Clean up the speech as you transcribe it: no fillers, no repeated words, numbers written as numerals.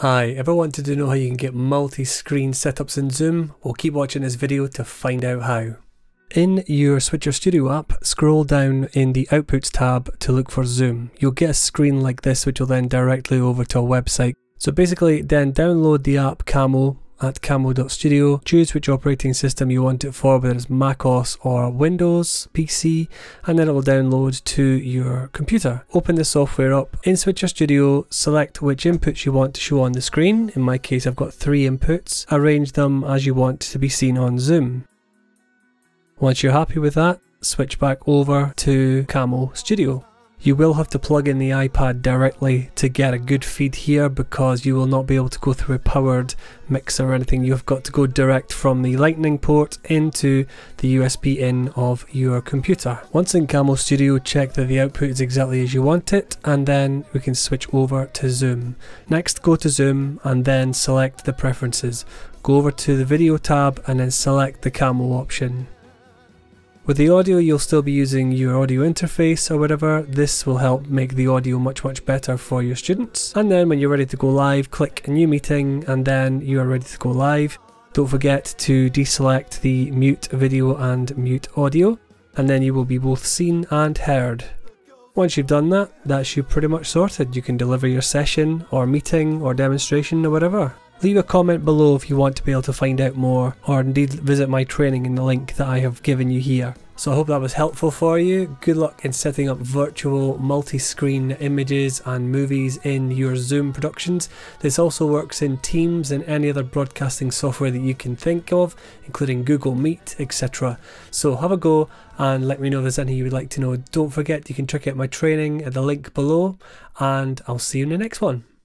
Hi, ever wanted to know how you can get multi-screen setups in Zoom? Well, keep watching this video to find out how. In your Switcher Studio app, scroll down in the Outputs tab to look for Zoom. You'll get a screen like this which will then direct you over to a website. So basically then download the app Camo at camo.studio, choose which operating system you want it for, whether it's macOS or Windows PC, and then it will download to your computer. Open the software up. In Switcher Studio, select which inputs you want to show on the screen. In my case, I've got 3 inputs. Arrange them as you want to be seen on Zoom. Once you're happy with that, switch back over to Camo Studio. You will have to plug in the iPad directly to get a good feed here, because you will not be able to go through a powered mixer or anything. You've got to go direct from the Lightning port into the USB in of your computer. Once in Camo Studio, check that the output is exactly as you want it, and then we can switch over to Zoom. Next, go to Zoom and then select the preferences. Go over to the video tab and then select the Camo option. With the audio, you'll still be using your audio interface or whatever. This will help make the audio much better for your students. And then when you're ready to go live, click New Meeting, and then you are ready to go live. Don't forget to deselect the mute video and mute audio, and then you will be both seen and heard. Once you've done that, that's you pretty much sorted. You can deliver your session or meeting or demonstration or whatever. Leave a comment below if you want to be able to find out more, or indeed visit my training in the link that I have given you here. So I hope that was helpful for you. Good luck in setting up virtual multi-screen images and movies in your Zoom productions. This also works in Teams and any other broadcasting software that you can think of, including Google Meet, etc. So have a go and let me know if there's anything you would like to know. Don't forget you can check out my training at the link below, and I'll see you in the next one.